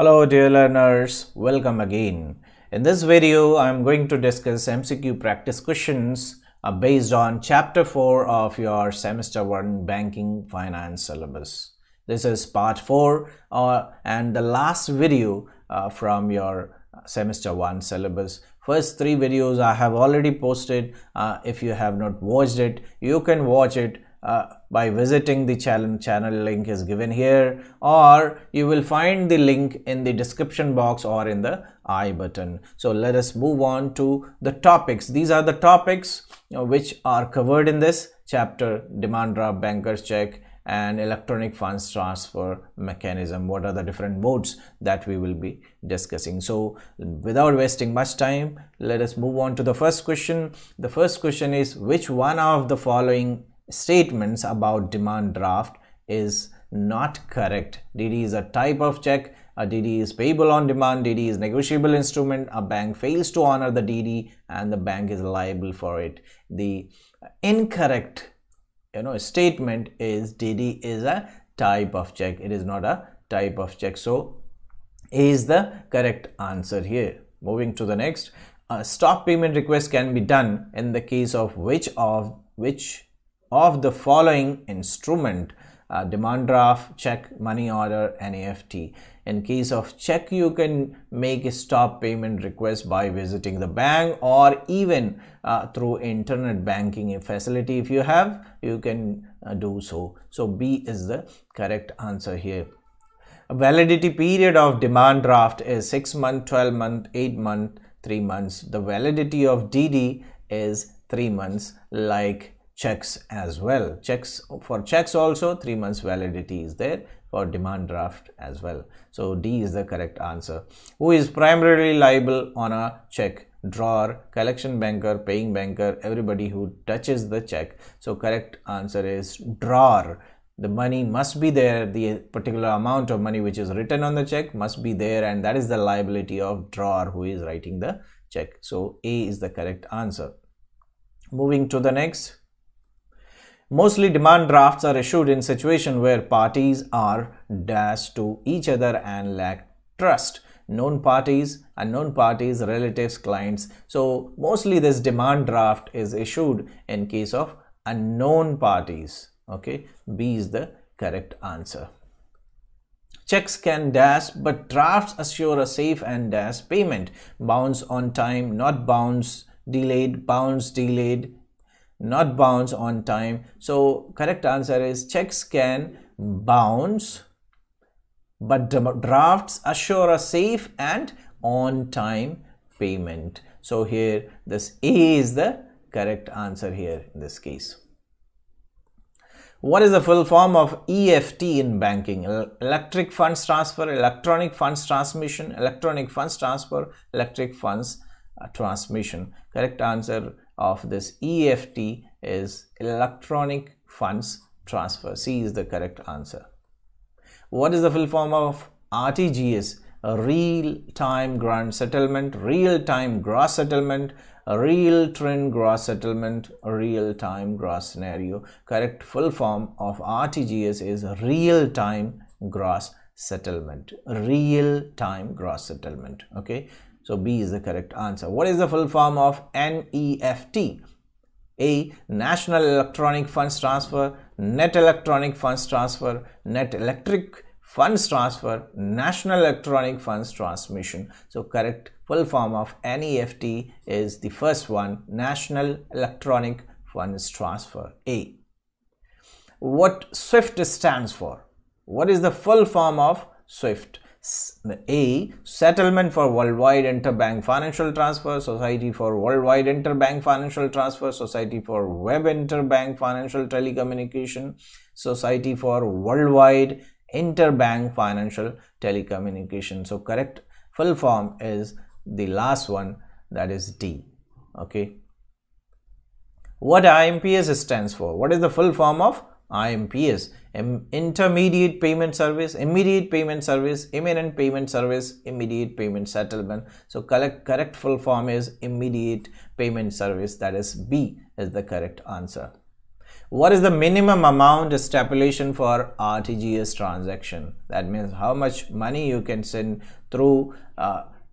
Hello dear learners, welcome again. In this video, I am going to discuss MCQ practice questions based on Chapter 4 of your Semester 1 Banking Finance syllabus. This is Part 4 and the last video from your Semester 1 syllabus. First three videos I have already posted. If you have not watched it, you can watch it by visiting the channel link is given here, or you will find the link in the description box or in the I button. So let us move on to the topics. These are the topics which are covered in this chapter: demand draft, banker's check, and electronic funds transfer mechanism. What are the different modes that we will be discussing? So without wasting much time, let us move on to the first question. The first question is, which one of the following statements about demand draft is not correct? DD is a type of check, a DD is payable on demand, DD is negotiable instrument, a bank fails to honor the DD and the bank is liable for it. The incorrect statement is DD is a type of check. It is not a type of check. So A is the correct answer here. Moving to the next, a stop payment request can be done in the case of which of the following instrument: demand draft, check, money order, and EFT. In case of check, you can make a stop payment request by visiting the bank, or even through internet banking facility if you have, you can do so. So B is the correct answer here. A validity period of demand draft is 6 months, 12 months, 8 months, 3 months. The validity of DD is 3 months, like checks as well. For checks also 3 months validity is there for demand draft as well. So D is the correct answer. Who is primarily liable on a check? Drawer, collection banker, paying banker, everybody who touches the check. So correct answer is drawer. The money must be there, the particular amount of money which is written on the check must be there, and that is the liability of drawer who is writing the check. So A is the correct answer. Moving to the next. Mostly demand drafts are issued in situations where parties are dash to each other and lack trust. Known parties, unknown parties, relatives, clients. So mostly this demand draft is issued in case of unknown parties. Okay, B is the correct answer. Checks can dash, but drafts assure a safe and dash payment. Bounce on time, not bounce delayed, bounce delayed, not bounce on time. So correct answer is checks can bounce, but drafts assure a safe and on time payment. So here this A is the correct answer here in this case. What is the full form of EFT in banking? Electric funds transfer, electronic funds transmission, electronic funds transfer, electric funds transmission. Correct answer of this EFT is electronic funds transfer. C is the correct answer. What is the full form of RTGS? Real-time grant settlement, real-time gross settlement, real-time gross settlement, real-time gross scenario. Correct full form of RTGS is real-time gross settlement, real-time gross settlement. Okay. So B is the correct answer. What is the full form of NEFT? A, National Electronic Funds Transfer, Net Electronic Funds Transfer, Net Electric Funds Transfer, National Electronic Funds Transmission. So correct full form of NEFT is the first one, National Electronic Funds Transfer, A. What SWIFT stands for? What is the full form of SWIFT? A, Settlement for Worldwide Interbank Financial Transfer, Society for Worldwide Interbank Financial Transfer, Society for Web Interbank Financial Telecommunication, Society for Worldwide Interbank Financial Telecommunication. So correct full form is the last one, that is D. Okay. What IMPS stands for? What is the full form of IMPS? Intermediate Payment Service, Immediate Payment Service, Imminent Payment Service, Immediate Payment Settlement. So correct full form is Immediate Payment Service, that is B is the correct answer. what is the minimum amount stipulation for RTGS transaction? That means how much money you can send through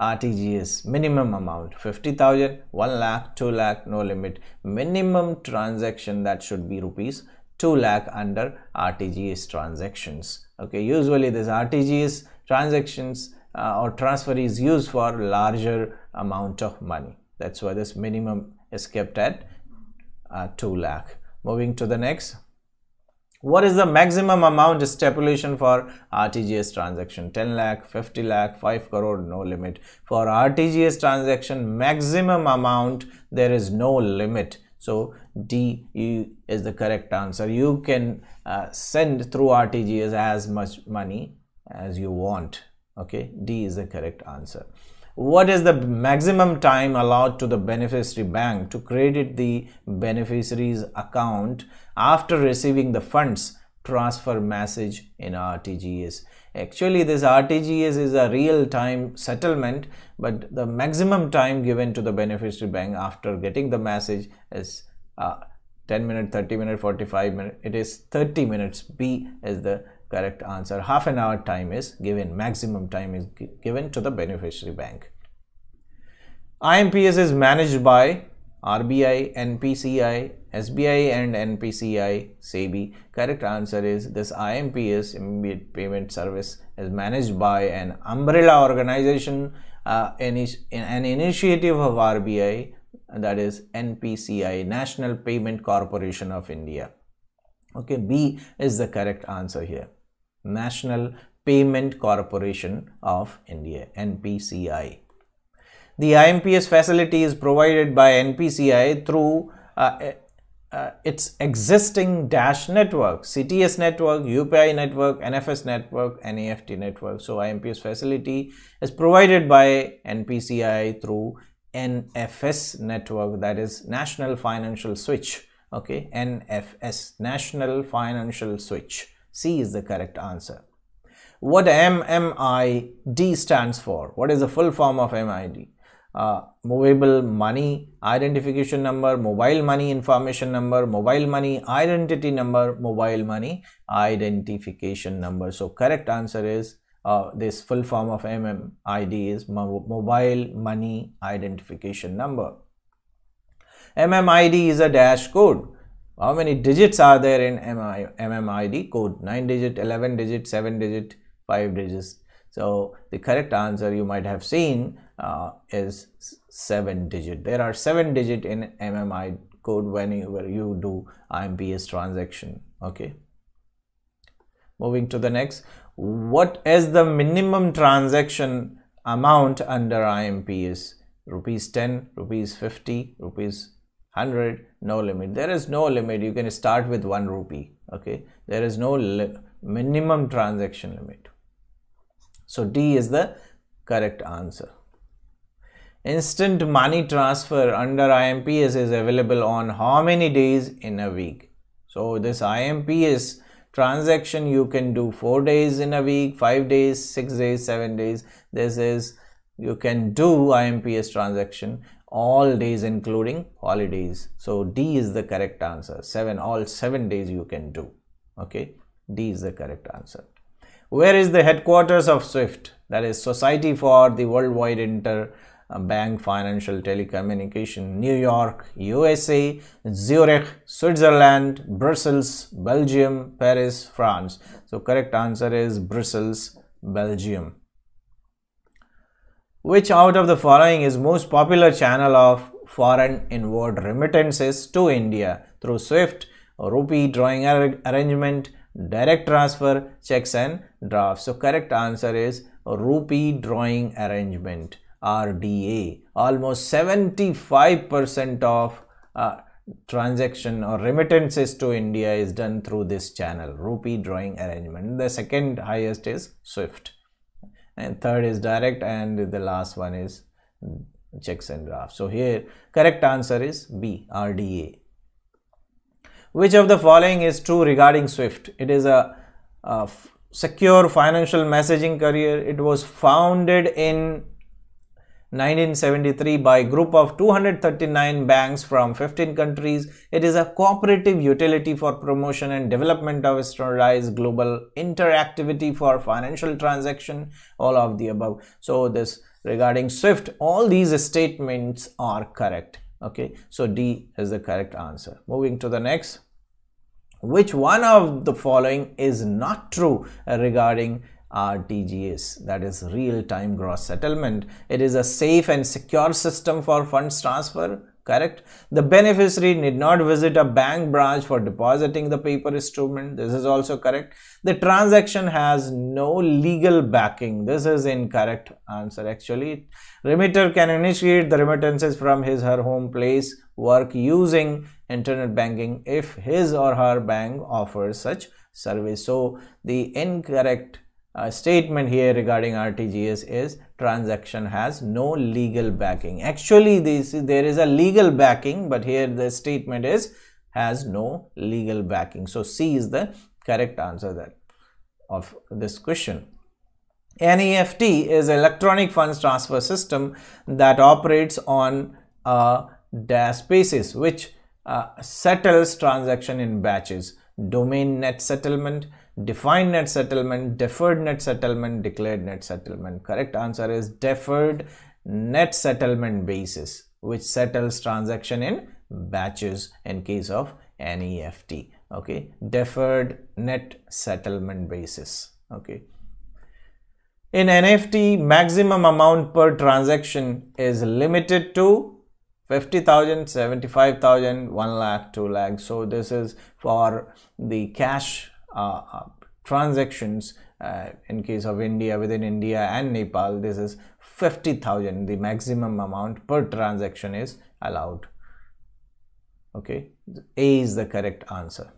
RTGS. Minimum amount 50,000, 1 lakh, 2 lakh, no limit. Minimum transaction that should be rupees 2 lakh under RTGS transactions. Okay, usually this RTGS transactions or transfer is used for larger amount of money. That's why this minimum is kept at 2 lakh. Moving to the next. What is the maximum amount stipulation for RTGS transaction? 10 lakh, 50 lakh, 5 crore, no limit. For RTGS transaction, maximum amount, there is no limit. So D is the correct answer. You can send through RTGS as much money as you want. Okay, D is the correct answer. What is the maximum time allowed to the beneficiary bank to credit the beneficiary's account after receiving the funds transfer message in RTGS? Actually, this RTGS is a real-time settlement, but the maximum time given to the beneficiary bank after getting the message is 10 minutes, 30 minutes, 45 minutes. It is 30 minutes. B is the correct answer. Half an hour time is given, maximum time is given to the beneficiary bank. IMPS is managed by RBI, NPCI, SBI and NPCI, SEBI. Correct answer is this IMPS, Immediate Payment Service, is managed by an umbrella organization, an initiative of RBI, that is NPCI, National Payment Corporation of India. Okay, B is the correct answer here. National Payment Corporation of India, NPCI. The IMPS facility is provided by NPCI through its existing DASH network, CTS network, UPI network, NFS network, NEFT network. So IMPS facility is provided by NPCI through NFS network, that is National Financial Switch. Okay, NFS, National Financial Switch. C is the correct answer. What MMID stands for? What is the full form of MID? Movable money identification number, mobile money information number, mobile money identity number, mobile money identification number. So correct answer is this full form of MMID is mobile money identification number. MMID is a dash code. How many digits are there in MMID code? 9 digit, 11 digit, 7 digit, 5 digits. So the correct answer you might have seen is 7 digit. There are 7 digit in MMID code whenever you do IMPS transaction. Okay. Moving to the next. What is the minimum transaction amount under IMPS? Rupees 10, rupees 50, rupees 100, no limit. There is no limit. You can start with 1 rupee. Okay, there is no minimum transaction limit. So D is the correct answer. Instant money transfer under IMPS is available on how many days in a week? So this IMPS transaction you can do 4 days in a week, 5 days, 6 days, 7 days. This is you can do IMPS transaction all days including holidays. So D is the correct answer. All 7 days you can do. Okay, D is the correct answer. Where is the headquarters of SWIFT? That is Society for the Worldwide Interbank Financial Telecommunication, New York, USA, Zurich, Switzerland, Brussels, Belgium, Paris, France. So correct answer is Brussels, Belgium. Which out of the following is most popular channel of foreign inward remittances to India through SWIFT, rupee drawing arrangement, direct transfer, checks and drafts? So correct answer is rupee drawing arrangement, RDA. Almost 75% of transaction or remittances to India is done through this channel, rupee drawing arrangement. The second highest is SWIFT. And third is direct, and the last one is checks and drafts. So here correct answer is B, RDA. Which of the following is true regarding SWIFT? It is a secure financial messaging carrier. It was founded in 1973 by a group of 239 banks from 15 countries. It is a cooperative utility for promotion and development of standardized global interactivity for financial transaction, all of the above. So this regarding SWIFT, all these statements are correct. Okay, so D is the correct answer. Moving to the next. Which one of the following is not true regarding RTGS, that is real-time gross settlement? It is a safe and secure system for funds transfer, correct? The beneficiary need not visit a bank branch for depositing the paper instrument, this is also correct. The transaction has no legal backing, this is incorrect answer actually. Remitter can initiate the remittances from his or her home place work using internet banking if his or her bank offers such service. So the incorrect statement here regarding RTGS is transaction has no legal backing. Actually there is a legal backing, but here the statement is has no legal backing. So C is the correct answer that of this question. NEFT is electronic funds transfer system that operates on a dash basis, which settles transaction in batches. Domain net settlement, defined net settlement, deferred net settlement, declared net settlement. Correct answer is deferred net settlement basis, which settles transaction in batches in case of NEFT. Okay, deferred net settlement basis. Okay, in NFT, maximum amount per transaction is limited to 50,000, 75,000, 1 lakh, 2 lakh. So this is for the cash transactions in case of India, within India and Nepal, this is 50,000. The maximum amount per transaction is allowed. Okay, A is the correct answer.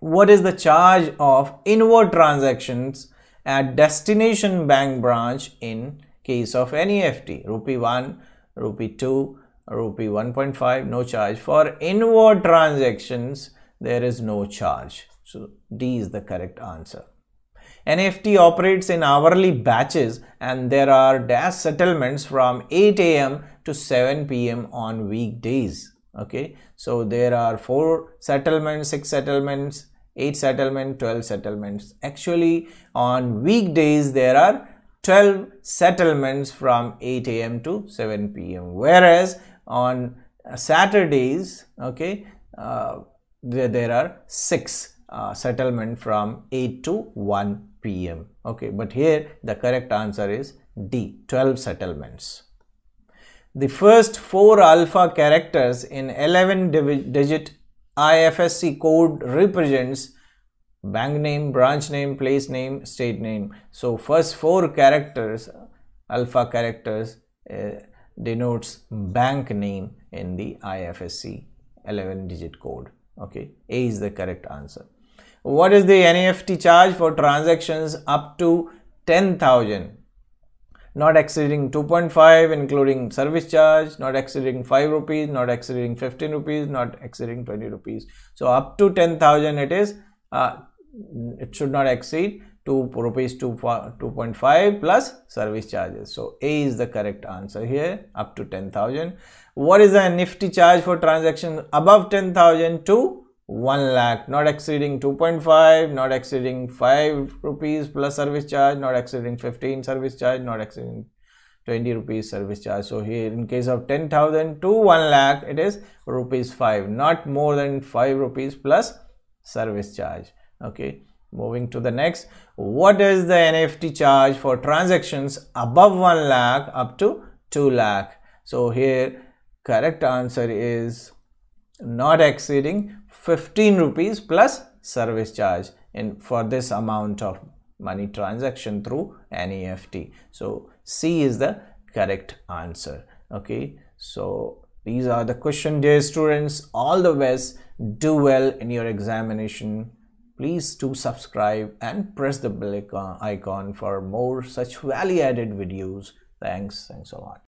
What is the charge of inward transactions at destination bank branch in case of NEFT? Rupee 1, Rupee 2, Rupee 1.5, no charge. For inward transactions, there is no charge. So D is the correct answer. NFT operates in hourly batches and there are dash settlements from 8 a.m. to 7 p.m. on weekdays. Okay, so there are 4 settlements, 6 settlements, 8 settlements, 12 settlements. Actually, on weekdays, there are 12 settlements from 8 a.m. to 7 p.m. Whereas on Saturdays, okay, there are 6 settlements from 8 to 1 p.m. Okay, but here the correct answer is D, 12 settlements. The first 4 alpha characters in 11-digit IFSC code represents bank name, branch name, place name, state name. So first 4 characters, alpha characters, denotes bank name in the IFSC 11-digit code. Okay, A is the correct answer. What is the NEFT charge for transactions up to 10,000? Not exceeding 2.5, including service charge, not exceeding 5 rupees, not exceeding 15 rupees, not exceeding 20 rupees. So up to 10,000 it is. It should not exceed 2 rupees 2.5 plus service charges. So A is the correct answer here, up to 10,000. What is the nifty charge for transactions above 10,000 to 1 lakh, not exceeding 2.5, not exceeding 5 rupees plus service charge, not exceeding 15 service charge, not exceeding 20 rupees service charge. So here in case of 10,000 to 1 lakh, it is rupees 5, not more than 5 rupees plus service charge. Okay, moving to the next. What is the NFT charge for transactions above 1 lakh up to 2 lakh? So here correct answer is not exceeding 15 rupees plus service charge in for this amount of money transaction through NEFT. So C is the correct answer. Okay, so these are the question, dear students. All the best. Do well in your examination. Please do subscribe and press the bell icon for more such value added videos. Thanks a lot.